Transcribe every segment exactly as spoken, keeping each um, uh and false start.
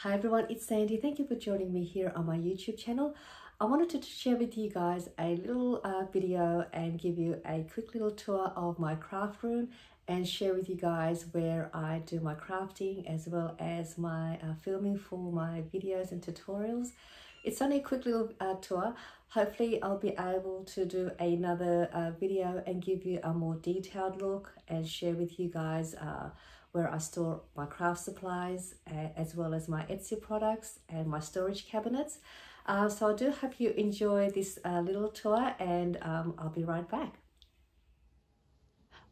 Hi everyone, it's Sandy. Thank you for joining me here on my YouTube channel. I wanted to share with you guys a little uh, video and give you a quick little tour of my craft room and share with you guys where I do my crafting as well as my uh, filming for my videos and tutorials. It's only a quick little uh, tour. Hopefully I'll be able to do another uh, video and give you a more detailed look and share with you guys uh, where I store my craft supplies uh, as well as my Etsy products and my storage cabinets. Uh, so I do hope you enjoy this uh, little tour and um, I'll be right back.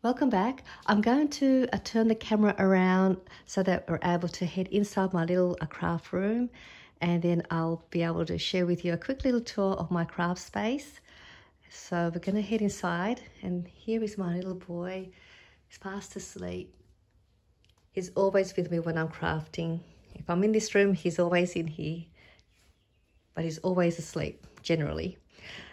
Welcome back. I'm going to uh, turn the camera around so that we're able to head inside my little uh, craft room, and then I'll be able to share with you a quick little tour of my craft space. So we're going to head inside, and here is my little boy. He's fast asleep. He's always with me when I'm crafting. If I'm in this room, he's always in here. But he's always asleep, generally.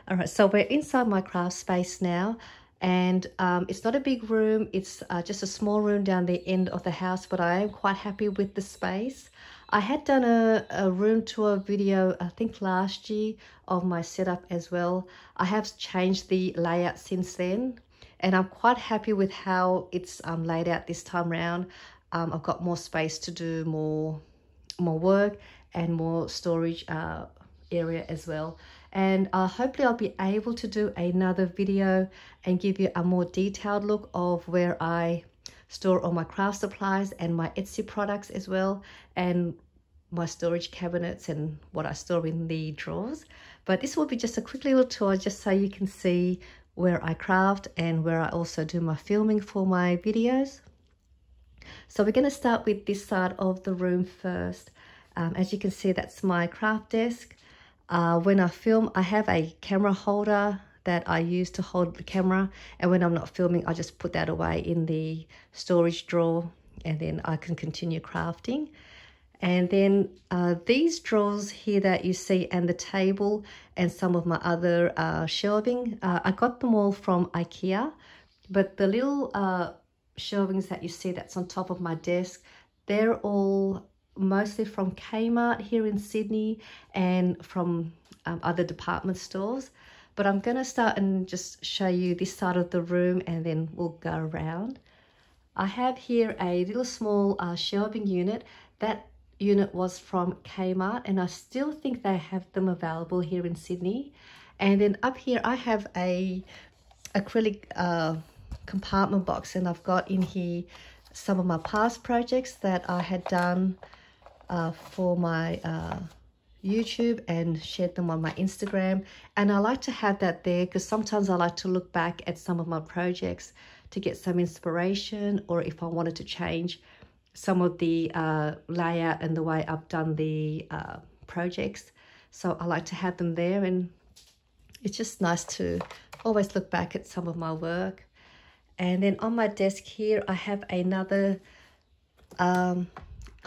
All right, so we're inside my craft space now, and um, it's not a big room, it's uh, just a small room down the end of the house, but I am quite happy with the space. I had done a, a room tour video, I think last year, of my setup as well. I have changed the layout since then, and I'm quite happy with how it's um, laid out this time around. Um, I've got more space to do more, more work and more storage uh, area as well, and uh, hopefully I'll be able to do another video and give you a more detailed look of where I store all my craft supplies and my Etsy products as well, and my storage cabinets and what I store in the drawers. But this will be just a quick little tour just so you can see where I craft and where I also do my filming for my videos. So we're going to start with this side of the room first. Um, as you can see, that's my craft desk. Uh, when I film, I have a camera holder that I use to hold the camera, and when I'm not filming, I just put that away in the storage drawer, and then I can continue crafting. And then uh, these drawers here that you see, and the table and some of my other uh, shelving, uh, I got them all from IKEA, but the little uh, shelvings that you see that's on top of my desk, they're all mostly from Kmart here in Sydney and from um, other department stores. But I'm going to start and just show you this side of the room, and then we'll go around. I have here a little small uh, shelving unit. That unit was from Kmart, and I still think they have them available here in Sydney. And then up here I have a acrylic uh, compartment box, and I've got in here some of my past projects that I had done Uh, for my uh, YouTube, and shared them on my Instagram. And I like to have that there because sometimes I like to look back at some of my projects to get some inspiration, or if I wanted to change some of the uh, layout and the way I've done the uh, projects. So I like to have them there, and it's just nice to always look back at some of my work. And then on my desk here I have another um,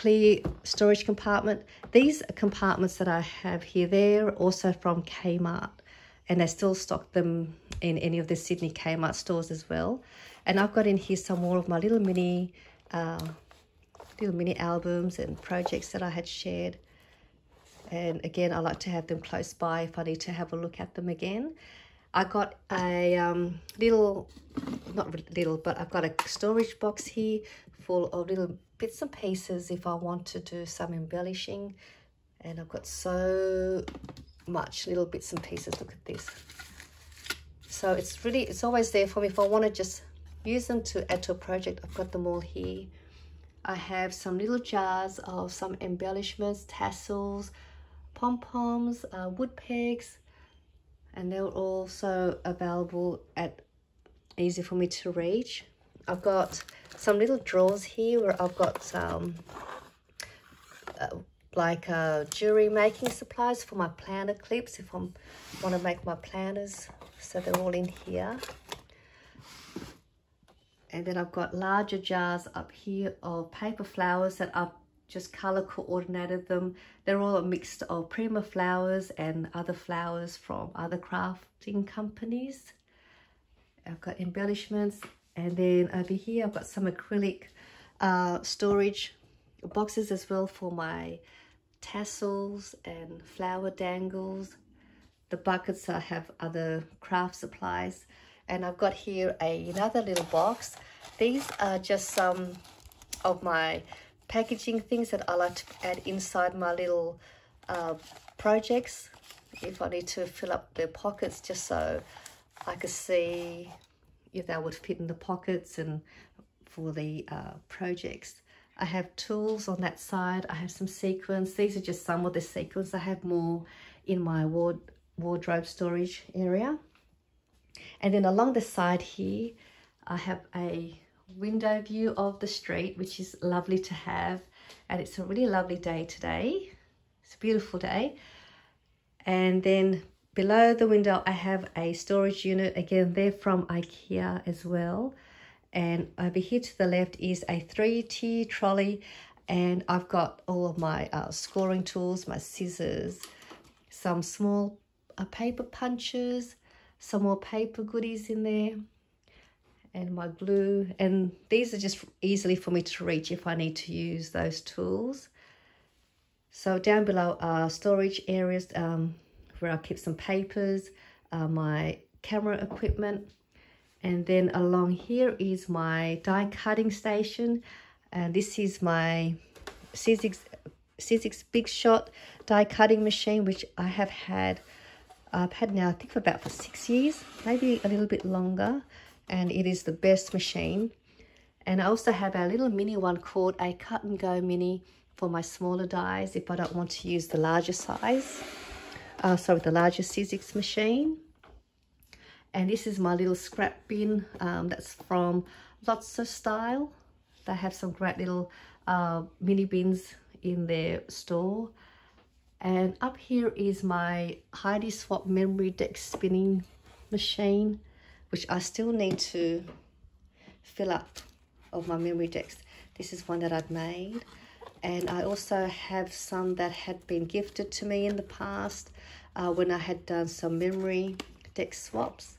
clear storage compartment. These compartments that I have here, they're also from Kmart, and I still stock them in any of the Sydney Kmart stores as well. And I've got in here some more of my little mini uh, little mini albums and projects that I had shared, and again I like to have them close by if I need to have a look at them again. I got a um, little, not little, but I've got a storage box here full of little bits and pieces if I want to do some embellishing. And I've got so much little bits and pieces. Look at this. So it's really, it's always there for me if I want to just use them to add to a project. I've got them all here. I have some little jars of some embellishments, tassels, pom-poms, uh, wood pegs, and they're also available at easy for me to reach. I've got some little drawers here where I've got some uh, like uh, jewelry making supplies for my planner clips if I want to make my planners, so they're all in here. And then I've got larger jars up here of paper flowers that I've just color coordinated them. They're all a mix of Prima flowers and other flowers from other crafting companies. I've got embellishments, and then over here I've got some acrylic uh, storage boxes as well for my tassels and flower dangles. The buckets, I have other craft supplies. And I've got here a, another little box. These are just some of my packaging things that I like to add inside my little uh, projects. If I need to fill up the pockets, just so I could see if they would fit in the pockets and for the uh, projects. I have tools on that side. I have some sequins. These are just some of the sequins. I have more in my ward wardrobe storage area. And then along the side here, I have a window view of the street, which is lovely to have. And it's a really lovely day today. It's a beautiful day. And then below the window, I have a storage unit. Again, they're from IKEA as well. And over here to the left is a three-tier trolley. And I've got all of my uh, scoring tools, my scissors, some small uh, paper punches, some more paper goodies in there, and my glue. And these are just easily for me to reach if I need to use those tools. So down below are storage areas um, where I keep some papers, uh, my camera equipment. And then along here is my die cutting station. And this is my Sizzix, Sizzix Big Shot die cutting machine, which I have had, I've had now I think for about for six years, maybe a little bit longer. And it is the best machine. And I also have a little mini one called a Cut and Go Mini for my smaller dies if I don't want to use the larger size. Uh, sorry, the larger Sizzix machine. And this is my little scrap bin um, that's from Lots of Style. They have some great little uh, mini bins in their store. And up here is my Heidi Swap memory deck spinning machine, which I still need to fill up of my memory decks. This is one that I've made. And I also have some that had been gifted to me in the past uh, when I had done some memory deck swaps.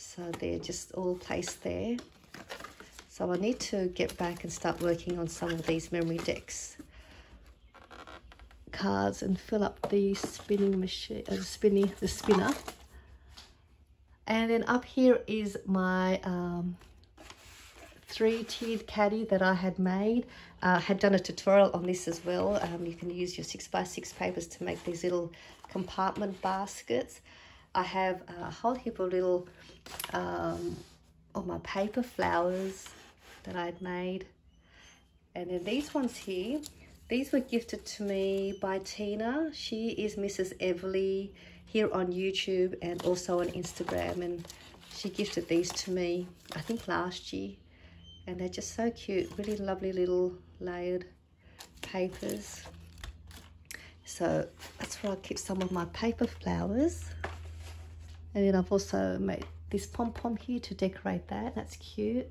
So they're just all placed there. So I need to get back and start working on some of these memory decks cards and fill up the spinning machine, uh, spinning the spinner. And then up here is my um, three-tiered caddy that I had made. I uh, had done a tutorial on this as well. Um, you can use your six by six papers to make these little compartment baskets. I have a whole heap of little um, of my paper flowers that I'd made. And then these ones here, these were gifted to me by Tina. She is Missus Everly here on YouTube and also on Instagram. And she gifted these to me, I think last year. And they're just so cute, really lovely little layered papers. So that's where I keep some of my paper flowers. And then I've also made this pom-pom here to decorate that. That's cute.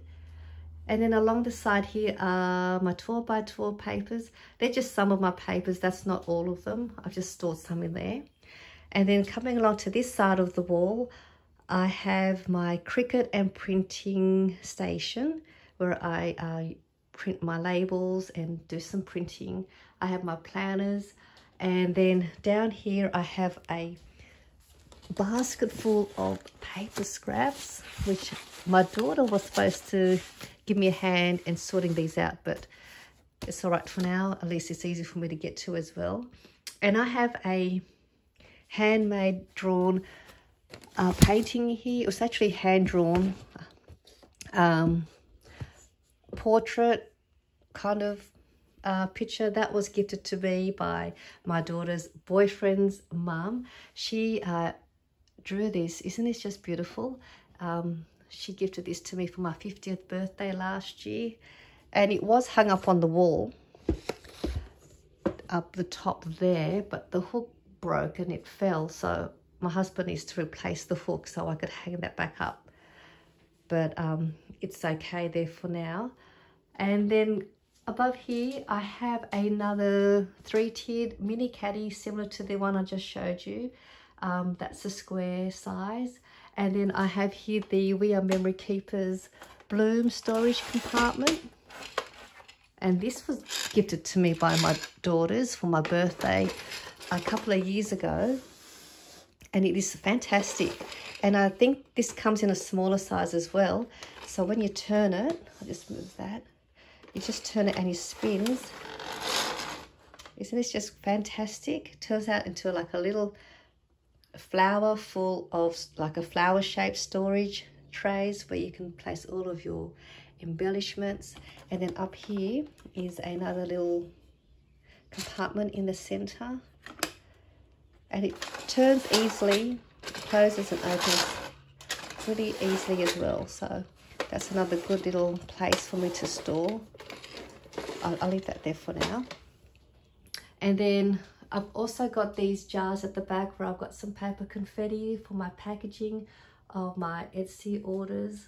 And then along the side here are my twelve by twelve papers. They're just some of my papers. That's not all of them. I've just stored some in there. And then coming along to this side of the wall, I have my Cricut and printing station where I uh, print my labels and do some printing. I have my planners. And then down here I have a basket full of paper scraps, which my daughter was supposed to give me a hand in sorting these out, but it's all right for now. At least it's easy for me to get to as well. And I have a handmade drawn uh, painting here. It was actually hand drawn um, portrait kind of Uh, picture that was gifted to me by my daughter's boyfriend's mum. She uh, drew this. Isn't this just beautiful? Um, she gifted this to me for my fiftieth birthday last year, and it was hung up on the wall up the top there, but the hook broke and it fell, so my husband needs to replace the hook so I could hang that back up. But um, it's okay there for now. And then above here, I have another three-tiered mini caddy similar to the one I just showed you. Um, that's a square size. And then I have here the We Are Memory Keepers Bloom storage compartment. And this was gifted to me by my daughters for my birthday a couple of years ago. And it is fantastic. And I think this comes in a smaller size as well. So when you turn it, I'll just move that. You just turn it and it spins. Isn't this just fantastic? It turns out into like a little flower full of like a flower shaped storage trays where you can place all of your embellishments. And then up here is another little compartment in the center. And it turns easily, closes and opens really easily as well. So that's another good little place for me to store. I'll, I'll leave that there for now. And then I've also got these jars at the back where I've got some paper confetti for my packaging of my Etsy orders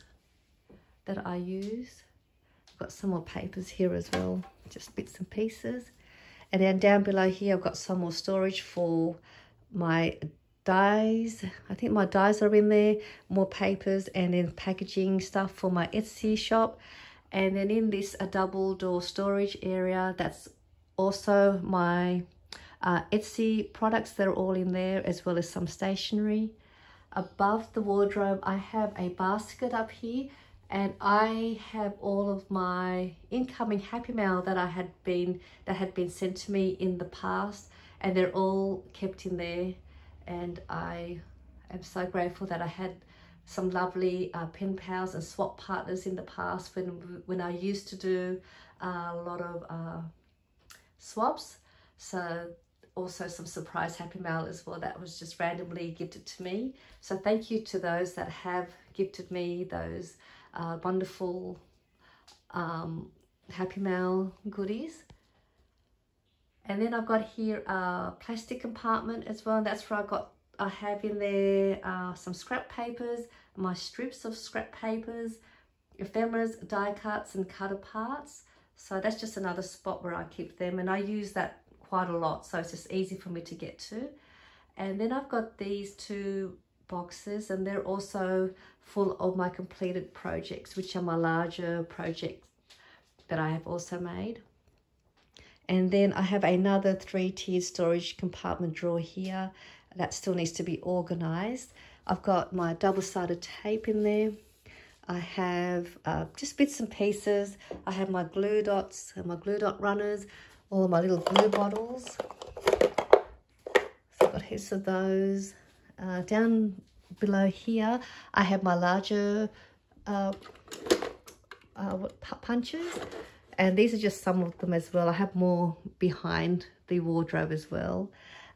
that I use. I've got some more papers here as well, just bits and pieces. And then down below here, I've got some more storage for my dies. I think my dies are in there, more papers, and then packaging stuff for my Etsy shop. And then in this, a double door storage area, that's also my uh, Etsy products that are all in there, as well as some stationery. Above the wardrobe, I have a basket up here, and I have all of my incoming happy mail that I had been that had been sent to me in the past, and they're all kept in there. And I am so grateful that I had some lovely uh, pen pals and swap partners in the past when when I used to do a lot of uh, swaps. So also some surprise happy mail as well that was just randomly gifted to me. So thank you to those that have gifted me those uh, wonderful um, happy mail goodies. And then I've got here a plastic compartment as well. And that's where I got, I have in there uh, some scrap papers, my strips of scrap papers, ephemeras, die cuts and cut aparts. So that's just another spot where I keep them. And I use that quite a lot. So it's just easy for me to get to. And then I've got these two boxes, and they're also full of my completed projects, which are my larger projects that I have also made. And then I have another three-tiered storage compartment drawer here that still needs to be organized. I've got my double-sided tape in there. I have uh, just bits and pieces. I have my glue dots and my glue dot runners, all of my little glue bottles. So I've got heaps of those. Uh, down below here, I have my larger uh, uh, punches. And these are just some of them as well. I have more behind the wardrobe as well.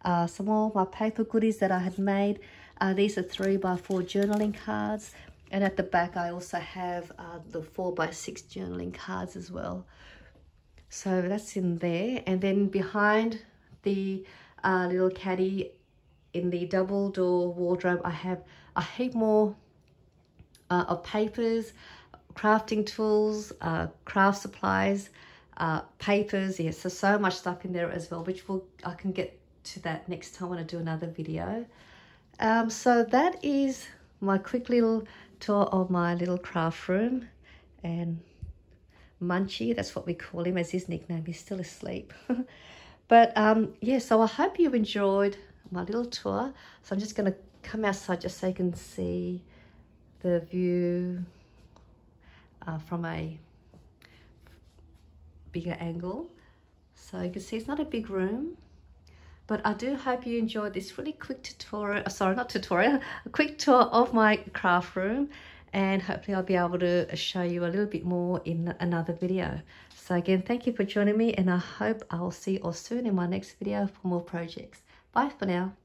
Uh, some more of my paper goodies that I had made. Uh, these are three by four journaling cards. And at the back, I also have uh, the four by six journaling cards as well. So that's in there. And then behind the uh, little caddy in the double door wardrobe, I have a heap more uh, of papers, crafting tools, uh, craft supplies, uh, papers. Yes, so so much stuff in there as well, which will I can get to that next time when I do another video. Um, so that is my quick little tour of my little craft room. And Munchie, that's what we call him as his nickname, he's still asleep. But um, yeah, so I hope you've enjoyed my little tour. So I'm just going to come outside just so you can see the view Uh, from a bigger angle. So you can see it's not a big room, but I do hope you enjoyed this really quick tutorial, sorry not tutorial, a quick tour of my craft room, and hopefully I'll be able to show you a little bit more in another video. So again, thank you for joining me, and I hope I'll see you all soon in my next video for more projects. Bye for now.